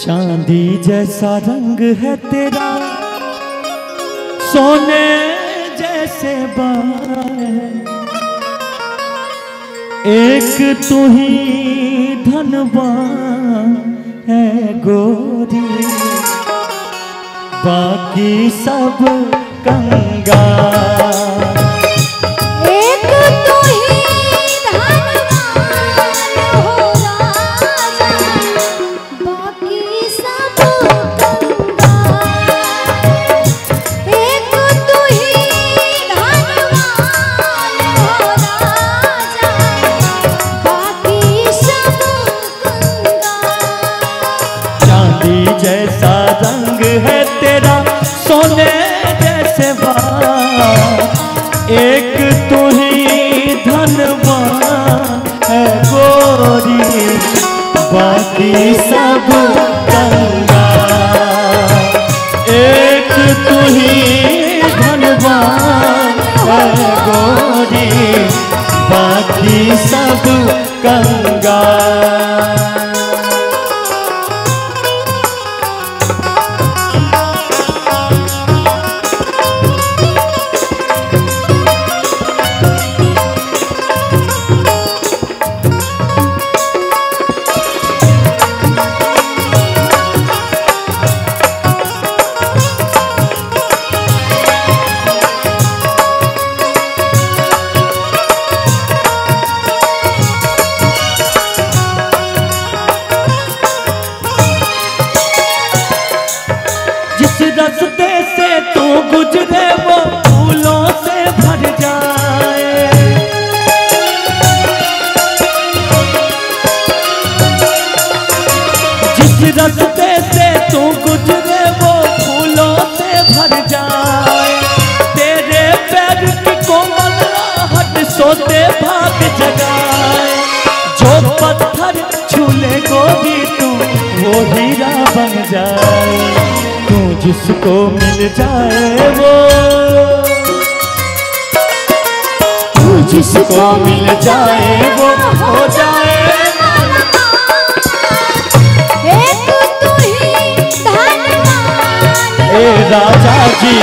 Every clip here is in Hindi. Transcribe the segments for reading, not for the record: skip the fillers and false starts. चांदी जैसा रंग है तेरा, सोने जैसे बाल, एक तू ही धनवान है गोरी, बाकी सब कंगाल। जैसा रंग है तेरा, सोने जैसे बाल, एक तू ही धनवान है गोरी, बाकी सब कंगाल। एक तू ही धनवान है गोरी, बाकी सब कंगाल। रस्ते से तू गुजरे वो फूलों से भर जाए, जिस रस्ते से तू गुजरे वो फूलों से भर जाए, तेरे पैर की कोमल राहत सोते भाग जगाए, जो पत्थर छूले गोरी तू वो हीरा बन जाए, जिसको मिल जाए वो, तू जिसको मिल जाए वो हो जाए। एक तू ही धनवान ए राजा जी,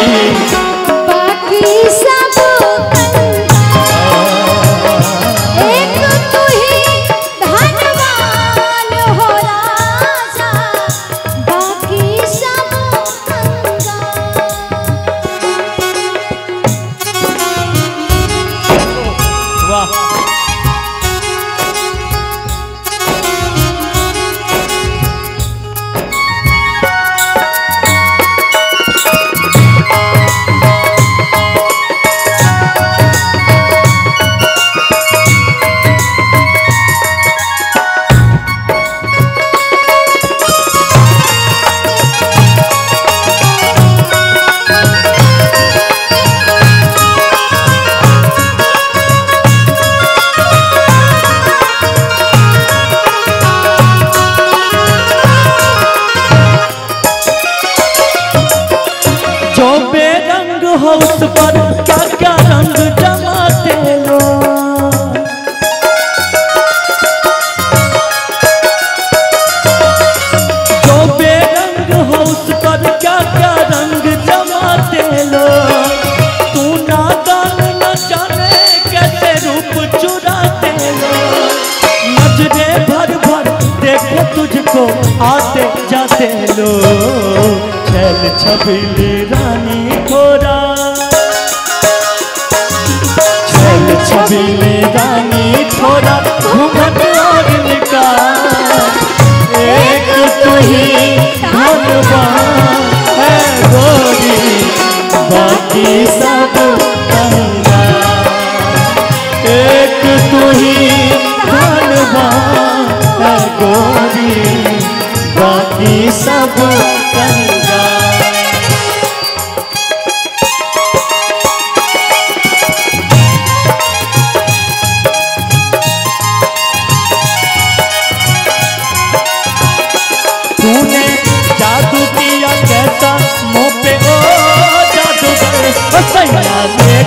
बाकी सब कंगाल। एक तू ही धनवान हो राजा, बाकी सब उस पर क्या क्या रंग जमाते लो, जो बेरंग हो उस पर क्या क्या रंग जमाते लो, तू नादान न जाने कैसे रूप चुराते लो, नजरे भर भर देखे तुझको आते जाते लो, छैल छबीली रानी गोरा, छबीले रानी थोड़ा घूमत और निकाल। एक तू ही धनवान है गोरी, बाकी सब कंगाल। एक तू ही धनवान है गोरी, बाकी सब कंगाल।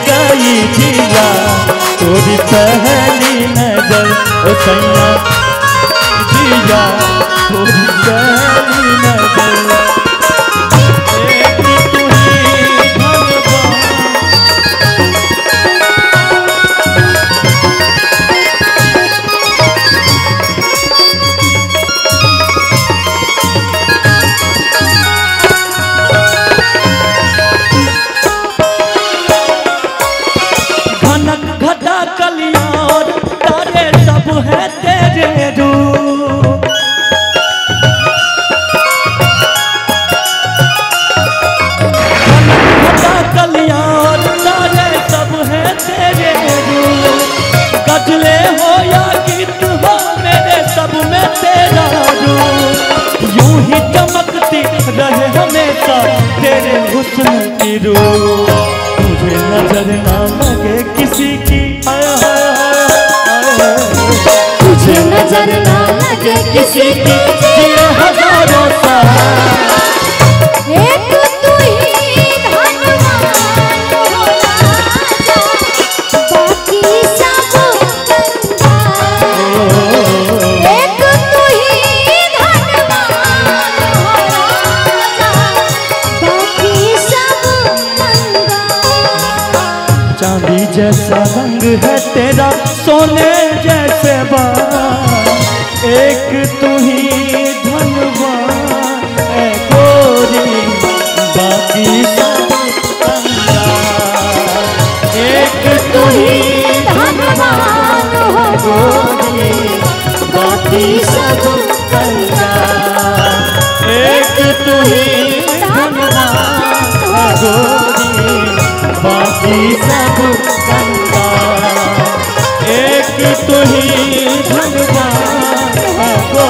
गई जिया तोरी पहली नजर, ओ सैया जिया तोरी पहली। किसी की हजारों साल जैसा रंग है तेरा सोने जैसे बाल, एक तू ही धनवान है गोरी बाकी सब कंगाल, एक तू ही धनवान हो गोरी बाकी सब कंगाल, एक तू ही धनवान हो गोरी बाकी सब एक तू ही भगवान।